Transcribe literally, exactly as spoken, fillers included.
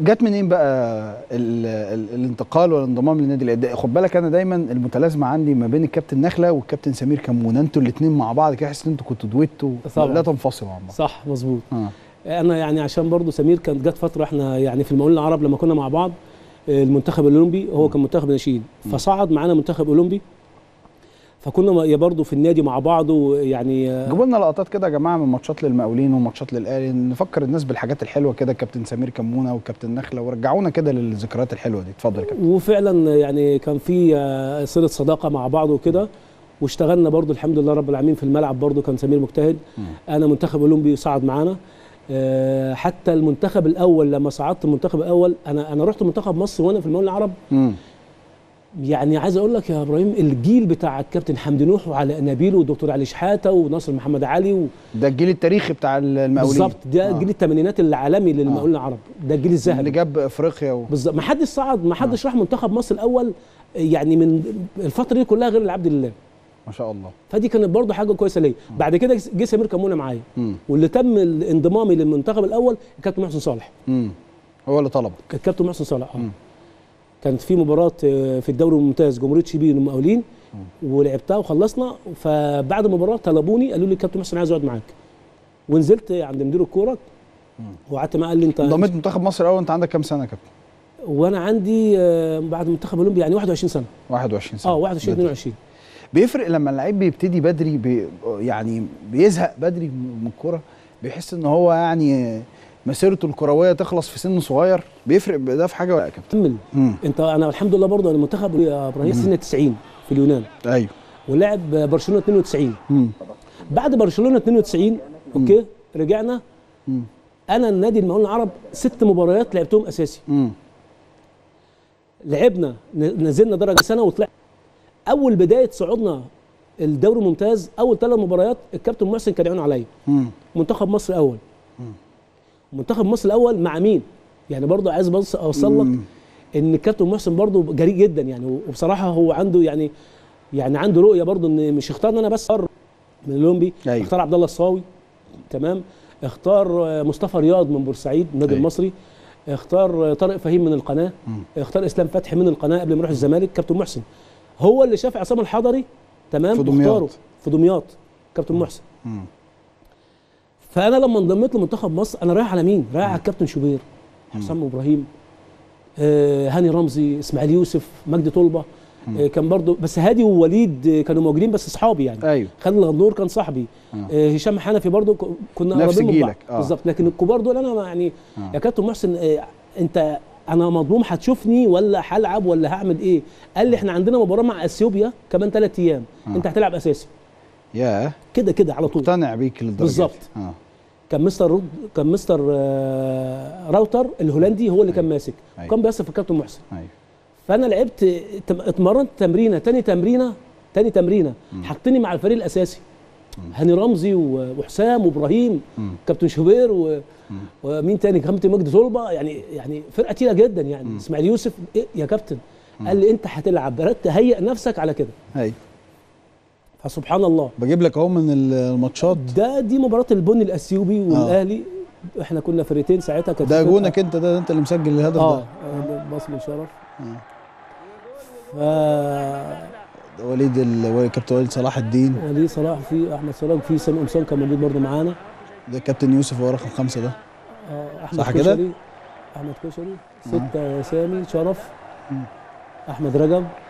جت منين بقى الانتقال والانضمام للنادي الاهلي؟ خد بالك انا دايما المتلازمه عندي ما بين الكابتن نخله والكابتن سمير كمونة، انتوا الاثنين مع بعض كده حسيت ان انتوا كنتوا دويتو لا تنفصلوا عن بعض. صح مظبوط. آه. انا يعني عشان برضو سمير كانت جت فتره احنا يعني في المقاولون العرب لما كنا مع بعض المنتخب الاولمبي، هو كان منتخب نشيد فصعد معانا منتخب اولمبي، فكنا برضه في النادي مع بعض. ويعني جيبوا لنا لقطات كده يا جماعه من ماتشات للمقاولين وماتشات للاهلي، نفكر الناس بالحاجات الحلوه كده، الكابتن سمير كمونه والكابتن نخله، ورجعونا كده للذكريات الحلوه دي. اتفضل يا كابتن. وفعلا يعني كان في صله صداقه مع بعض وكده، واشتغلنا برضه الحمد لله رب العالمين في الملعب. برضه كان سمير مجتهد، انا منتخب اولمبي صعد معانا، حتى المنتخب الاول لما صعدت المنتخب الاول انا انا رحت منتخب مصر وانا في المقاولين العرب. امم يعني عايز اقول لك يا ابراهيم الجيل بتاع الكابتن حمد نوح وعلاء نبيل والدكتور علي شحاته وناصر محمد علي و... ده الجيل التاريخي بتاع المقاولين بالظبط، ده آه. جيل الثمانينات العالمي للمقاولين آه. العرب، ده الجيل الذهبي اللي جاب افريقيا و... بالظبط. ما حدش صعد، ما حدش آه. راح منتخب مصر الاول يعني من الفتره دي كلها غير العبد لله ما شاء الله، فدي كانت برضه حاجه كويسه ليا. آه. بعد كده جه سمير كمونه معايا، واللي تم انضمامي للمنتخب الاول الكابتن محسن صالح. امم هو اللي طلبك الكابتن محسن صالح. اه مم. كانت في مباراه في الدوري الممتاز جمهوريه شبين المقاولين ولعبتها وخلصنا، فبعد المباراه طلبوني قالوا لي الكابتن محسن عايز اقعد معاك، ونزلت عند مدير الكوره وقعدت معاه. قال لي انت انضميت منتخب مصر الاول وانت عندك كام سنه يا كابتن؟ وانا عندي بعد المنتخب الاولمبي يعني واحد وعشرين سنه. واحد وعشرين سنه اه واحد وعشرين اتنين وعشرين. بيفرق لما اللعيب بيبتدي بدري بي يعني بيزهق بدري من الكوره، بيحس ان هو يعني مسيرته الكرويه تخلص في سن صغير، بيفرق ده في حاجه ولا يا كابتن؟ انت انا الحمد لله برضه المنتخب يا ابراهيم سنه تسعين في اليونان. ايوه. ولعب برشلونه اتنين وتسعين. مم. بعد برشلونه اتنين وتسعين اوكي رجعنا. مم. انا النادي المقاولون العرب ست مباريات لعبتهم اساسي. مم. لعبنا نزلنا درجه سنه وطلعنا. اول بدايه صعودنا الدوري الممتاز اول ثلاث مباريات الكابتن محسن كان يعين عليا. منتخب مصر الاول. مم. منتخب مصر الاول مع مين؟ يعني برضه عايز بس اوصل لك ان الكابتن محسن برضه جريء جدا يعني، وبصراحه هو عنده يعني يعني عنده رؤيه برضه ان مش اختارني انا بس، من الاولمبي أيوه. اختار عبد الله الصاوي، تمام، اختار مصطفى رياض من بورسعيد النادي أيوه. المصري، اختار طارق فهيم من القناه، مم. اختار اسلام فتحي من القناه قبل ما يروح الزمالك. كابتن محسن هو اللي شاف عصام الحضري تمام في دمياط، في دمياط كابتن محسن. مم. فانا لما انضميت لمنتخب مصر انا رايح على مين؟ رايح على الكابتن شوبير، حسام ابراهيم، آه هاني رمزي، اسماعيل يوسف، مجدي طلبة، آه كان برضه بس هادي ووليد كانوا موجودين بس اصحابي يعني. ايوه. خالد الغندور كان صاحبي، آه هشام حنفي برضه كنا قريبين من بعض آه. بالظبط. لكن الكبار دول انا يعني آه. يا كابتن محسن آه انت انا مظلوم، هتشوفني ولا هلعب ولا هعمل ايه؟ قال لي احنا عندنا مباراه مع اثيوبيا كمان ثلاث ايام، آه. انت هتلعب اساسي. ياه كده كده على طول مقتنع بيك للدرجه بالظبط. آه. كان مستر كان مستر راوتر الهولندي هو اللي أيوه. كان ماسك أيوه. وكان بيصف الكابتن محسن. أيوه. فانا لعبت اتمرنت تمرينه ثاني تمرينه ثاني تمرينه حطني مع الفريق الاساسي، هاني رمزي وحسام وابراهيم كابتن شوبير و... ومين تاني كابتن مجدي طلبة، يعني يعني فرقه تقيله جدا يعني. اسماعيل يوسف إيه يا كابتن؟ مم. قال لي انت هتلعب، بردت تهيئ نفسك على كده. ايوه. فسبحان الله بجيب لك اهو من الماتشات ده، دي مباراه البني الاثيوبي والاهلي، احنا كنا فرقتين ساعتها. كانت ده جونك انت، ده انت اللي مسجل الهدف ده. اه باسم شرف. اه ف وليد ال... كابتن وليد صلاح الدين، وليد صلاح، في احمد سراج، في سامي قمصان كان موجود برضه معانا، ده كابتن يوسف هو رقم خمسه ده. اه احمد كشري، احمد كشري سته، سامي شرف، مم. احمد رجب،